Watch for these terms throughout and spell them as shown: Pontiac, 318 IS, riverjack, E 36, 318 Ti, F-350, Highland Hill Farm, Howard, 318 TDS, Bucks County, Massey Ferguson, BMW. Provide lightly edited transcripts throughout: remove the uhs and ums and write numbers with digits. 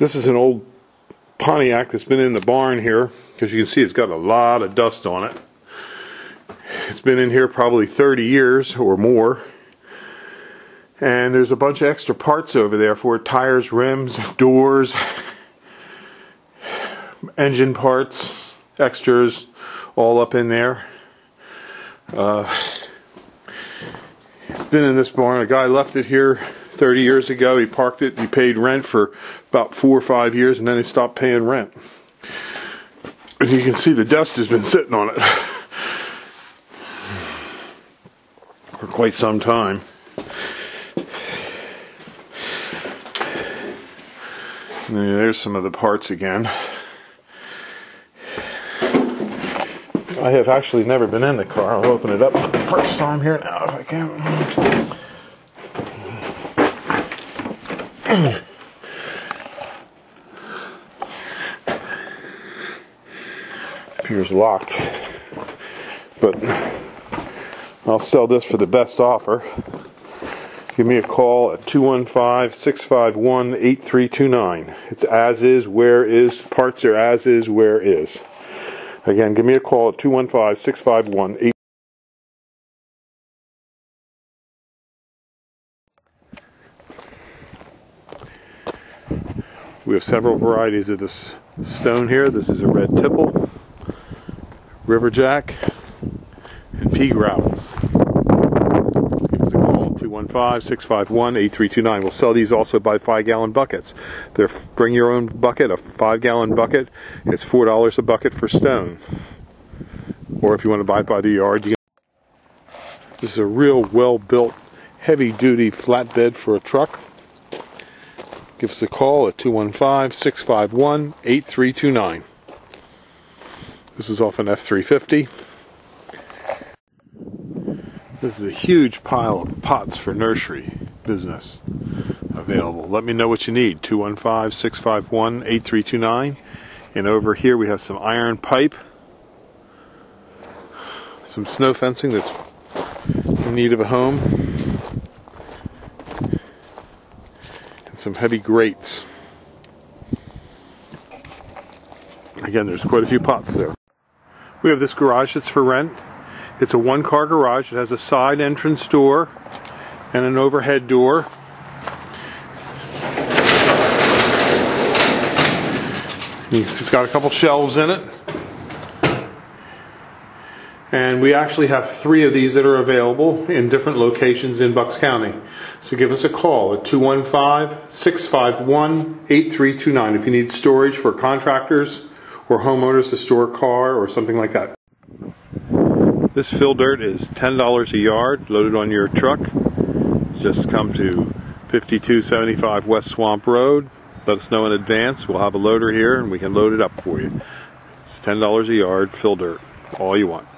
This is an old Pontiac that's been in the barn here, because you can see it's got a lot of dust on it. It's been in here probably 30 years or more, and there's a bunch of extra parts over there for it: tires, rims, doors, engine parts, extras, all up in there. It's been in this barn. A guy left it here 30 years ago. He parked it. He paid rent for about 4 or 5 years, and then he stopped paying rent. And you can see the dust has been sitting on it for quite some time. And there's some of the parts again. I have actually never been in the car. I'll open it up for the first time here now if I can. Appears locked, but I'll sell this for the best offer. Give me a call at 215-651-8329. It's as is, where is. Parts are as is, where is. Again, give me a call at 215-651-8329. We have several varieties of this stone here. This is a red tipple, riverjack, and pea growls. Give us a call, 215-651-8329. We'll sell these also by 5-gallon buckets. They're bring your own bucket. A 5-gallon bucket is $4 a bucket for stone. Or if you want to buy it by the yard, you can. This is a real well-built, heavy-duty flatbed for a truck. Give us a call at 215-651-8329. This is off an F-350. This is a huge pile of pots for nursery business available. Let me know what you need. 215-651-8329. And over here we have some iron pipe, some snow fencing that's in need of a home, and some heavy grates. Again, there's quite a few pots there. We have this garage that's for rent. It's a one-car garage. It has a side entrance door and an overhead door. It's got a couple shelves in it. And we actually have 3 of these that are available in different locations in Bucks County. So give us a call at 215-651-8329 if you need storage for contractors or homeowners to store a car or something like that. This fill dirt is $10 a yard, loaded on your truck. Just come to 5275 West Swamp Road. Let us know in advance. We'll have a loader here and we can load it up for you. It's $10 a yard, fill dirt, all you want.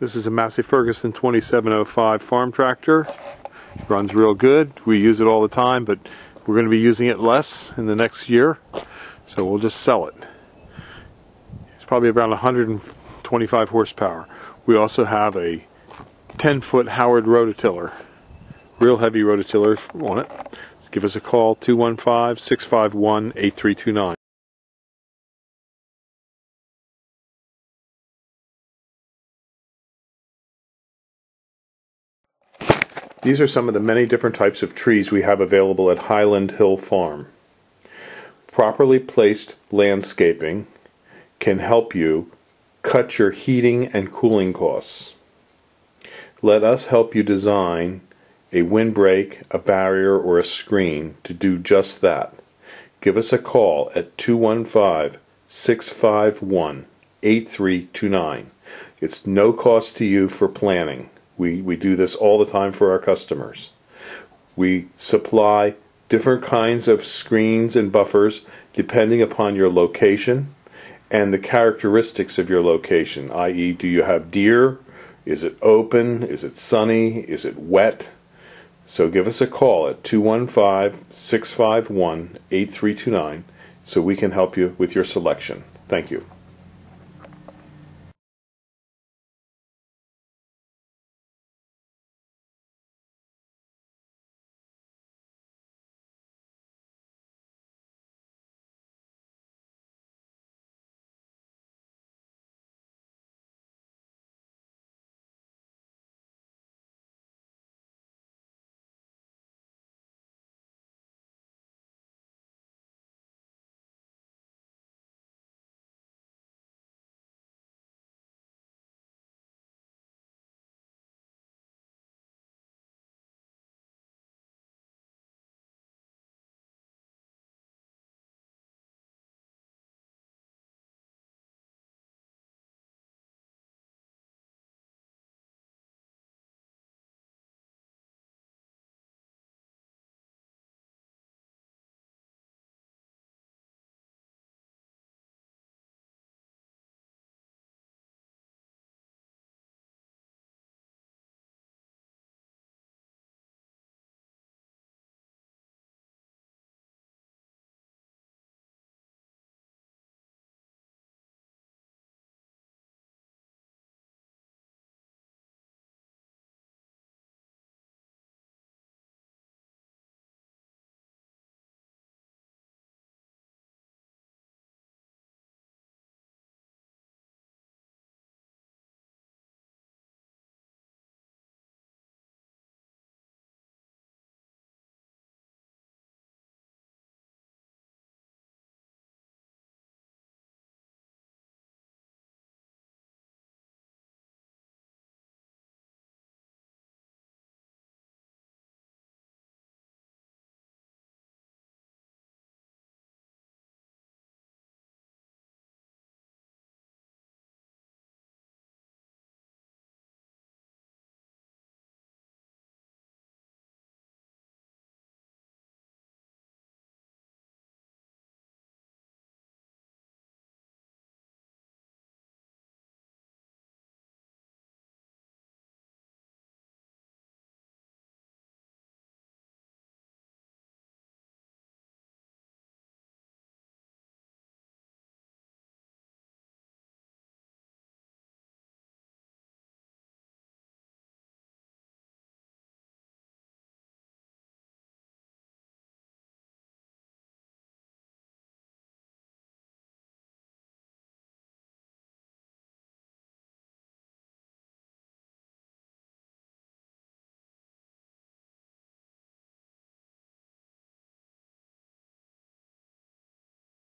This is a Massey Ferguson 2705 farm tractor. It runs real good. We use it all the time, but we're going to be using it less in the next year, so we'll just sell it. Probably around 125 horsepower. We also have a 10-foot Howard rototiller, real heavy rototiller on it. Let's give us a call, 215-651-8329. These are some of the many different types of trees we have available at Highland Hill Farm. Properly placed landscaping can help you cut your heating and cooling costs. Let us help you design a windbreak, a barrier, or a screen to do just that. Give us a call at 215-651-8329. It's no cost to you for planning. We do this all the time for our customers. We supply different kinds of screens and buffers depending upon your location and the characteristics of your location, i.e., do you have deer? Is it open? Is it sunny? Is it wet? So give us a call at 215-651-8329 so we can help you with your selection. Thank you.